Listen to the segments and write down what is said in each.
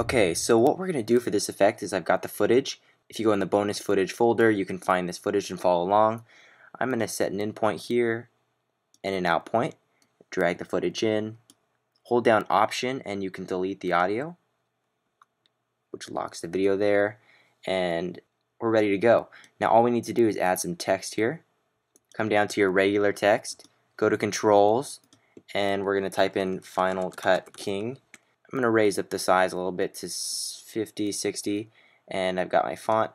Okay, so what we're going to do for this effect is I've got the footage. If you go in the bonus footage folder, you can find this footage and follow along. I'm going to set an in point here and an out point. Drag the footage in, hold down Option, and you can delete the audio, which locks the video there, and we're ready to go. Now all we need to do is add some text here. Come down to your regular text, go to Controls, and we're going to type in Final Cut King. I'm going to raise up the size a little bit to 50, 60, and I've got my font,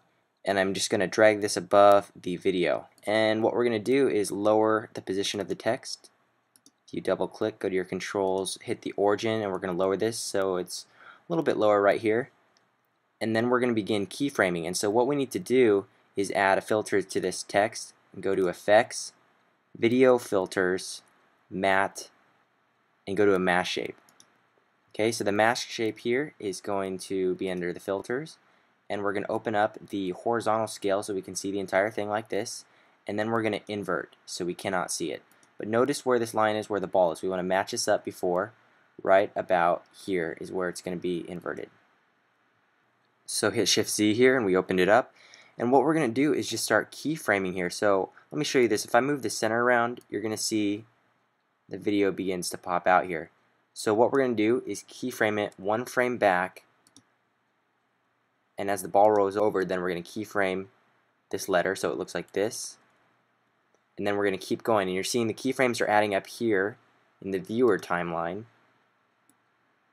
and I'm just going to drag this above the video. And what we're going to do is lower the position of the text. If you double click, go to your controls, hit the origin, and we're going to lower this so it's a little bit lower right here. And then we're going to begin keyframing. And so what we need to do is add a filter to this text and go to Effects, Video Filters, Matte, and go to a mask shape. Okay, so the mask shape here is going to be under the filters, and we're going to open up the horizontal scale so we can see the entire thing like this, and then we're going to invert so we cannot see it. But notice where this line is, where the ball is. We want to match this up before. Right about here is where it's going to be inverted. So hit Shift Z here and we opened it up, and what we're going to do is just start keyframing here. So let me show you this. If I move the center around, you're going to see the video begins to pop out here. So what we're going to do is keyframe it one frame back, and as the ball rolls over, then we're going to keyframe this letter so it looks like this, and then we're going to keep going, and you're seeing the keyframes are adding up here in the viewer timeline,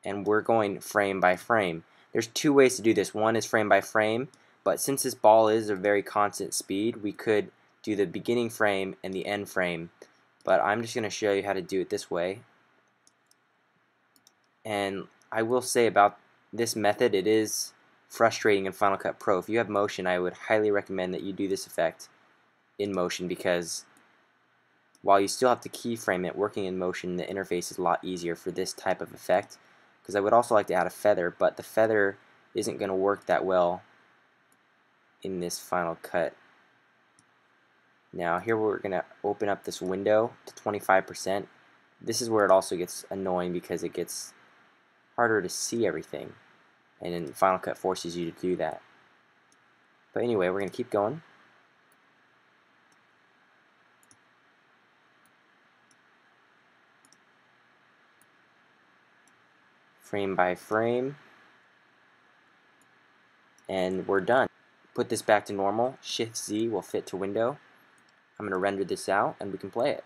and we're going frame by frame. There's two ways to do this. One is frame by frame, but since this ball is a very constant speed, we could do the beginning frame and the end frame, but I'm just going to show you how to do it this way. And I will say about this method, it is frustrating in Final Cut Pro. If you have Motion, I would highly recommend that you do this effect in Motion, because while you still have to keyframe it, working in Motion, the interface is a lot easier for this type of effect. Because I would also like to add a feather, but the feather isn't going to work that well in this Final Cut. Now here we're going to open up this window to 25%. This is where it also gets annoying, because it gets harder to see everything, and then Final Cut forces you to do that. But anyway, we're going to keep going. Frame by frame, and we're done. Put this back to normal. Shift Z will fit to window. I'm going to render this out and we can play it.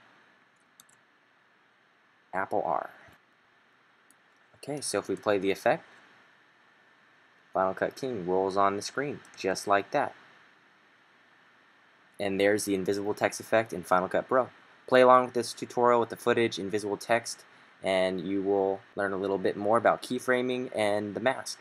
Apple R. Okay, so if we play the effect, Final Cut King rolls on the screen just like that. And there's the invisible text effect in Final Cut Pro. Play along with this tutorial with the footage, invisible text, and you will learn a little bit more about keyframing and the mask.